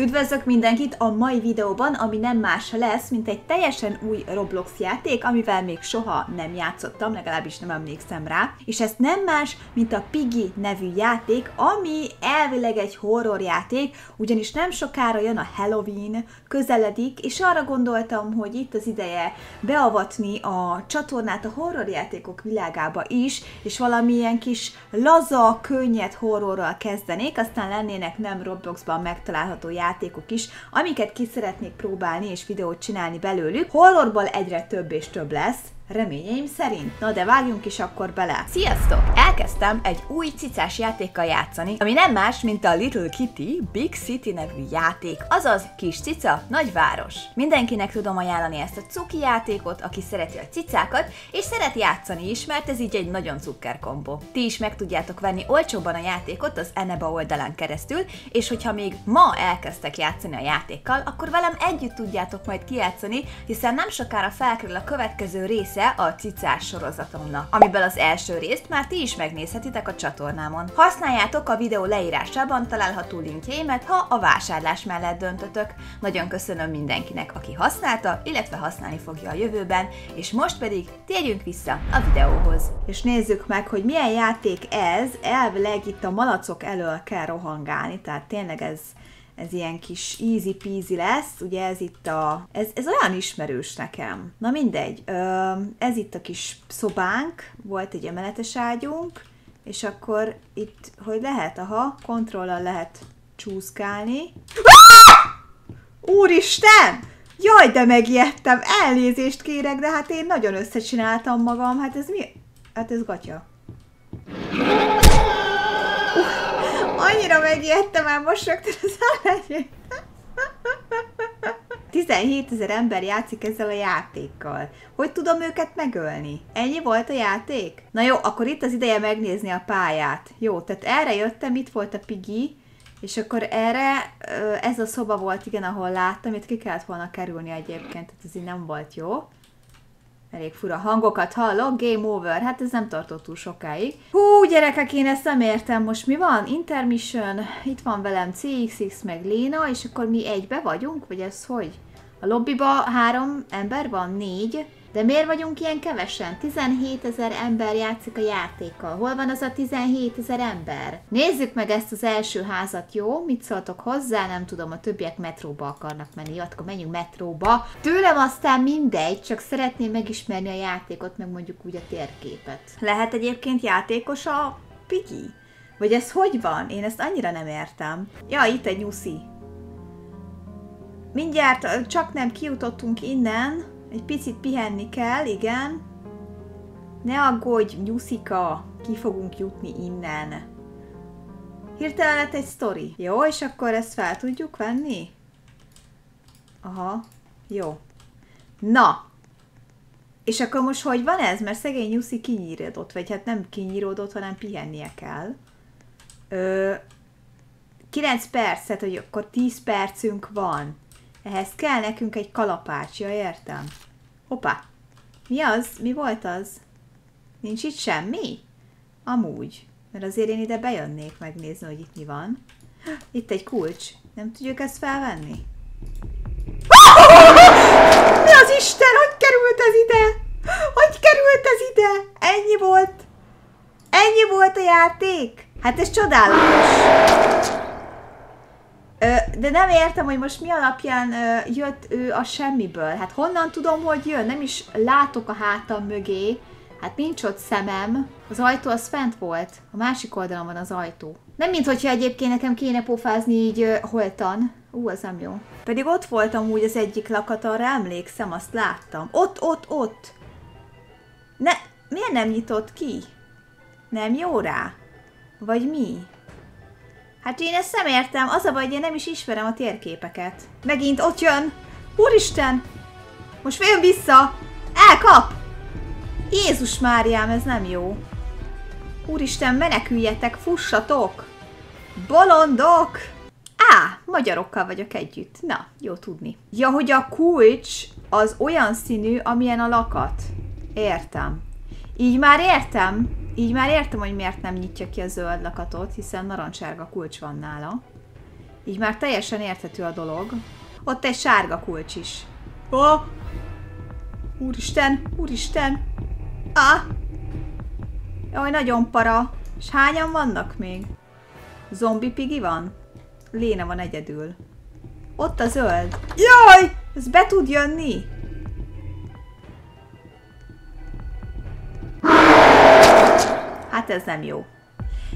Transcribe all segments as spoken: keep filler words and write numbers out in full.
Üdvözlök mindenkit a mai videóban, ami nem más lesz, mint egy teljesen új Roblox játék, amivel még soha nem játszottam, legalábbis nem emlékszem rá. És ez nem más, mint a Piggy nevű játék, ami elvileg egy horrorjáték, ugyanis nem sokára jön a Halloween, közeledik, és arra gondoltam, hogy itt az ideje beavatni a csatornát a horrorjátékok világába is, és valamilyen kis laza, könnyed horrorral kezdenék, aztán lennének nem Robloxban megtalálható játékok, játékok is, amiket ki szeretnék próbálni és videót csinálni belőlük. Horrorból egyre több és több lesz, reményeim szerint. Na de vágjunk is akkor bele. Sziasztok! Elkezdtem egy új cicás játékkal játszani, ami nem más, mint a Little Kitty Big City nevű játék, azaz kis cica, nagyváros. Mindenkinek tudom ajánlani ezt a cuki játékot, aki szereti a cicákat, és szeret játszani is, mert ez így egy nagyon cukker kombó. Ti is meg tudjátok venni olcsóban a játékot az Eneba oldalán keresztül, és hogyha még ma elkezdtek játszani a játékkal, akkor velem együtt tudjátok majd kijátszani, hiszen nem sokára felkerül a következő része a cicás sorozatomnak, amiből az első részt már ti is megnézhetitek a csatornámon. Használjátok a videó leírásában található linkjeimet, ha a vásárlás mellett döntötök. Nagyon köszönöm mindenkinek, aki használta, illetve használni fogja a jövőben, és most pedig térjünk vissza a videóhoz. És nézzük meg, hogy milyen játék ez, elvileg itt a malacok elől kell rohangálni, tehát tényleg ez... Ez ilyen kis easy peasy lesz, ugye ez itt a... Ez, ez olyan ismerős nekem. Na mindegy, Ö, ez itt a kis szobánk, volt egy emeletes ágyunk, és akkor itt, hogy lehet, aha, kontrollal lehet csúszkálni. Úristen! Jaj, de megijedtem, elnézést kérek, de hát én nagyon összecsináltam magam, hát ez mi? Hát ez gatya. Annyira megijedtem, már most rögtön az állásért. tizenhétezer ember játszik ezzel a játékkal. Hogy tudom őket megölni? Ennyi volt a játék? Na jó, akkor itt az ideje megnézni a pályát. Jó, tehát erre jöttem, itt volt a Piggy, és akkor erre ez a szoba volt, igen, ahol láttam, itt ki kellett volna kerülni egyébként, tehát ez így nem volt jó. Elég fura hangokat hallok, game over, hát ez nem tartott túl sokáig. Hú, gyerekek, én ezt nem értem, most mi van? Intermission, itt van velem cé iksz iksz meg Léna, és akkor mi egybe vagyunk? Vagy ez hogy? A lobbiba három ember van, négy, de miért vagyunk ilyen kevesen? tizenhétezer ember játszik a játékkal. Hol van az a tizenhétezer ember? Nézzük meg ezt az első házat, jó? Mit szóltok hozzá? Nem tudom, a többiek metróba akarnak menni. Jó, akkor menjünk metróba. Tőlem aztán mindegy, csak szeretném megismerni a játékot, meg mondjuk úgy a térképet. Lehet egyébként játékos a Piggy? Vagy ez hogy van? Én ezt annyira nem értem. Ja, itt egy nyuszi. Mindjárt csak nem kijutottunk innen. Egy picit pihenni kell, igen. Ne aggódj, nyuszika, ki fogunk jutni innen. Hirtelen lett egy sztori. Jó, és akkor ezt fel tudjuk venni? Aha, jó. Na! És akkor most hogy van ez? Mert szegény nyuszi kinyíródott, vagy hát nem kinyíródott, hanem pihennie kell. Ö, kilenc percet, hogy akkor tíz percünk van. Ehhez kell nekünk egy kalapács, ja, értem. Hoppá! Mi az? Mi volt az? Nincs itt semmi? Amúgy. Mert azért én ide bejönnék megnézni, hogy itt mi van. Itt egy kulcs. Nem tudjuk ezt felvenni? Mi az Isten? Hogy került ez ide? Hogy került ez ide? Ennyi volt? Ennyi volt a játék? Hát ez csodálatos! Ö, de nem értem, hogy most mi alapján ö, jött ő a semmiből. Hát honnan tudom, hogy jön? Nem is látok a hátam mögé. Hát nincs ott szemem. Az ajtó az fent volt. A másik oldalon van az ajtó. Nem minthogyha egyébként nekem kéne pofázni így ö, holtan. Ú, az nem jó. Pedig ott voltam úgy az egyik lakat, arra emlékszem, azt láttam. Ott, ott, ott. Ne, miért nem nyitott ki? Nem jó rá? Vagy mi? Hát én ezt nem értem, az a baj, hogy én nem is ismerem a térképeket. Megint ott jön! Úristen! Most jön vissza! Elkap! Jézus Máriám, ez nem jó. Úristen, meneküljetek, fussatok! Bolondok! Á, magyarokkal vagyok együtt. Na, jó tudni. Ja, hogy a kulcs az olyan színű, amilyen a lakat. Értem. Így már értem. Így már értem, hogy miért nem nyitja ki a zöld lakatot, hiszen narancsárga kulcs van nála. Így már teljesen érthető a dolog. Ott egy sárga kulcs is. Ó! Oh! Úristen! Úristen! Ah! Jaj, nagyon para. És hányan vannak még? Zombi Piggy van? Léna van egyedül. Ott a zöld. Jaj! Ez be tud jönni? Hát ez nem jó.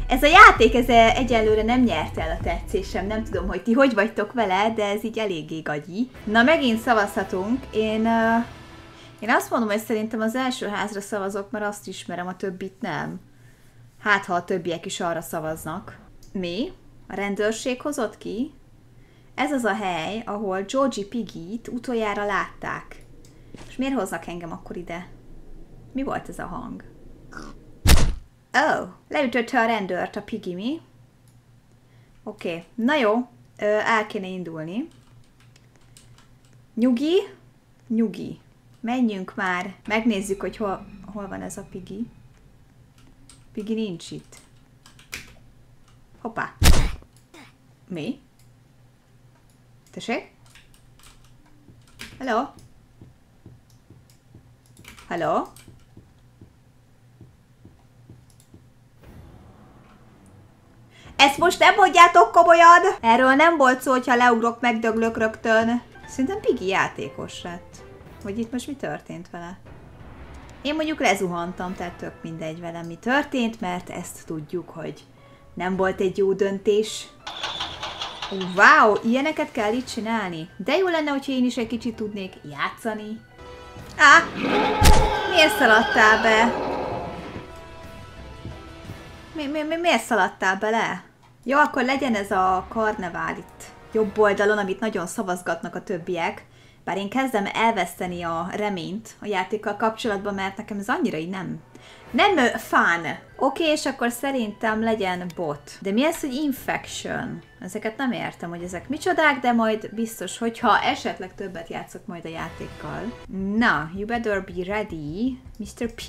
Ez a játék, ez egyelőre nem nyert el a tetszésem, nem tudom, hogy ti hogy vagytok vele, de ez így eléggé gagyi. Na, megint szavazhatunk. Én, uh, én azt mondom, hogy szerintem az első házra szavazok, mert azt ismerem, a többit nem. Hát, ha a többiek is arra szavaznak. Mi? A rendőrség hozott ki? Ez az a hely, ahol Georgie Piggy-t utoljára látták. És miért hoznak engem akkor ide? Mi volt ez a hang? Ó, oh, leütötte a rendőrt a Piggy, mi? Oké, okay. Na jó, el kéne indulni. Nyugi, nyugi. Menjünk már, megnézzük, hogy hol, hol van ez a Piggy. Piggy nincs itt. Hoppá. Mi? Tessék? Hello? Hello? Ezt most nem mondjátok komolyan! Erről nem volt szó, hogyha leugrok, megdöglök rögtön. Szerintem Piggy játékos lett. Hogy itt most mi történt vele? Én mondjuk lezuhantam, tehát tök mindegy velem mi történt, mert ezt tudjuk, hogy nem volt egy jó döntés. Wow, ilyeneket kell itt csinálni. De jó lenne, hogyha én is egy kicsit tudnék játszani. Á! Miért szaladtál be? Mi, mi, mi, miért szaladtál bele? Jó, akkor legyen ez a karnevál itt jobb oldalon, amit nagyon szavazgatnak a többiek. Bár én kezdem elveszteni a reményt a játékkal kapcsolatban, mert nekem ez annyira így nem... Nem fun! Oké, és akkor szerintem legyen bot. De mi ez, hogy infection? Ezeket nem értem, hogy ezek micsodák, de majd biztos, hogyha esetleg többet játszok majd a játékkal. Na, you better be ready, mister P.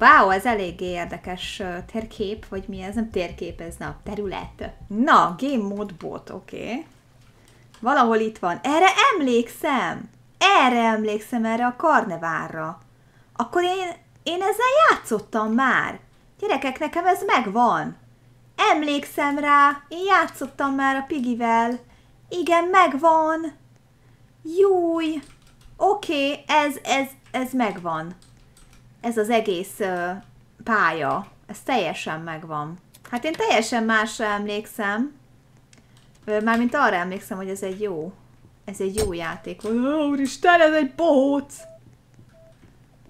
Wow, ez eléggé érdekes térkép, vagy mi ez? Nem térkép, ez na, terület. Na, game mode bot, oké. Okay. Valahol itt van. Erre emlékszem! Erre emlékszem, erre a karnevárra. Akkor én, én ezzel játszottam már. Gyerekek, nekem ez megvan. Emlékszem rá, én játszottam már a Piggyvel. Igen, megvan. Júj. Oké, okay, ez, ez, ez megvan. Ez az egész ö, pálya, ez teljesen megvan. Hát én teljesen másra emlékszem. Mármint arra emlékszem, hogy ez egy jó, ez egy jó játék. Ó, úristen, ez egy bohóc!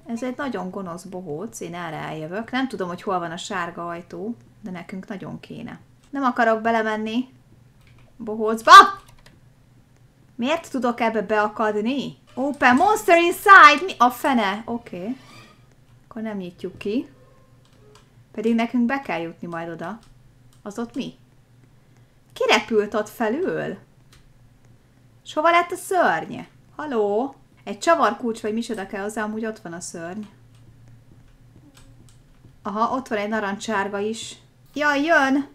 Ez egy nagyon gonosz bohóc, én erre eljövök. Nem tudom, hogy hol van a sárga ajtó, de nekünk nagyon kéne. Nem akarok belemenni bohócba! Miért tudok ebbe beakadni? Open monster inside! Mi a fene? Oké. Okay. Akkor nem nyitjuk ki. Pedig nekünk be kell jutni majd oda. Az ott mi? Ki repült ott felül? És hova lett a szörny? Haló? Egy csavarkulcs vagy micsoda kell hozzá, amúgy ott van a szörny. Aha, ott van egy narancsárga is. Jaj, jön!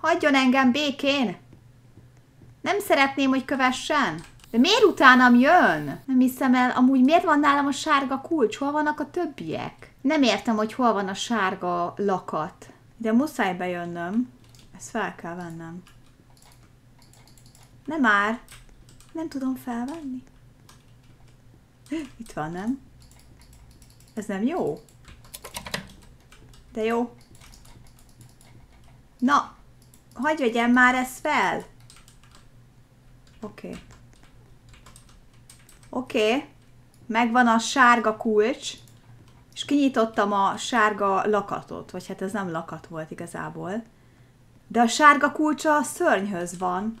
Hagyjon engem békén! Nem szeretném, hogy kövessen! De miért utánam jön? Nem hiszem el, amúgy miért van nálam a sárga kulcs? Hol vannak a többiek? Nem értem, hogy hol van a sárga lakat. De muszáj bejönnöm. Ezt fel kell vennem. Nem már. Nem tudom felvenni. Itt van, nem? Ez nem jó? De jó. Na, hagyj vegyem már ezt fel. Oké. Okay. Oké, okay. Megvan a sárga kulcs, és kinyitottam a sárga lakatot, vagy hát ez nem lakat volt igazából. De a sárga kulcs a szörnyhöz van.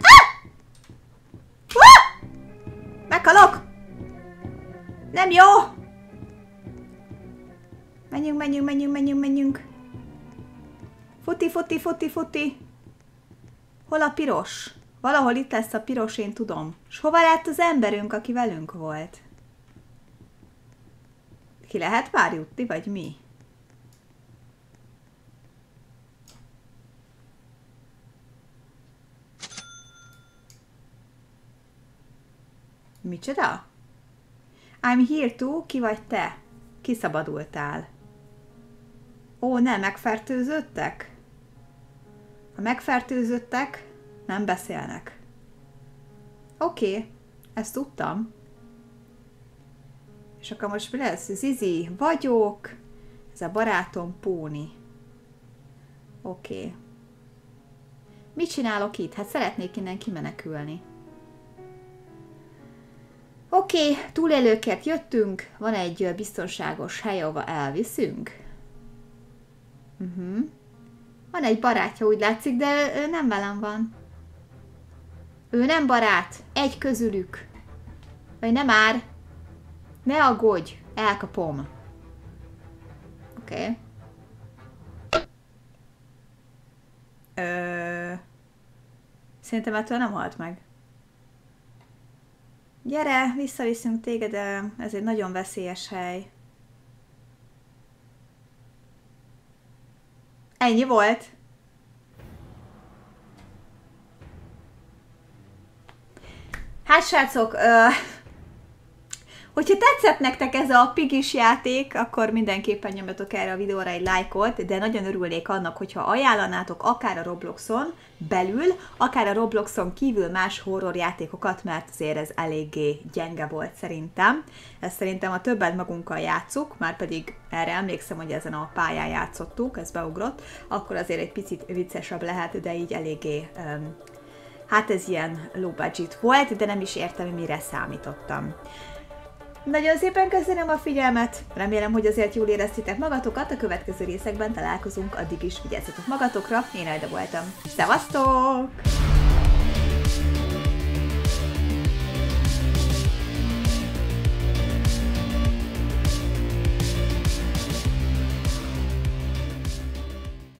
Ah! Ah! Meghalok! Nem jó! Menjünk, menjünk, menjünk, menjünk, menjünk. Futi, futi, futi, futi. Hol a piros? Valahol itt lesz a piros, én tudom. És hova lett az emberünk, aki velünk volt? Ki lehet már jutni, vagy mi? Micsoda? I'm here too, ki vagy te? Kiszabadultál. Ó, nem, megfertőzöttek? Ha megfertőzöttek, nem beszélnek. Oké, okay, ezt tudtam. És akkor most mi lesz? Zizi vagyok, ez a barátom Póni. Oké. Okay. Mit csinálok itt? Hát szeretnék innen kimenekülni. Oké, okay, túlélőkért jöttünk, van egy biztonságos hely, ahova elviszünk. Uh-huh. Van egy barátja, úgy látszik, de ő nem velem van. Ő nem barát, egy közülük. Vagy nem már. Ne aggódj, elkapom. Oké. Okay. Ö... Szerintem ettől nem halt meg. Gyere, visszaviszünk téged, de ez egy nagyon veszélyes hely. Ennyi volt. Hát srácok, ö, hogyha tetszett nektek ez a pigis játék, akkor mindenképpen nyomjatok erre a videóra egy lájkot, de nagyon örülnék annak, hogyha ajánlanátok akár a Robloxon belül, akár a Robloxon kívül más horrorjátékokat, mert azért ez eléggé gyenge volt szerintem. Ezt szerintem a többet magunkkal játszuk, már pedig erre emlékszem, hogy ezen a pályán játszottuk, ez beugrott, akkor azért egy picit viccesebb lehet, de így eléggé... Um, hát ez ilyen low budget volt, de nem is értem, mire számítottam. Nagyon szépen köszönöm a figyelmet, remélem, hogy azért jól éreztétek magatokat, a következő részekben találkozunk, addig is vigyázzatok magatokra, én Aida voltam. Szevasztok!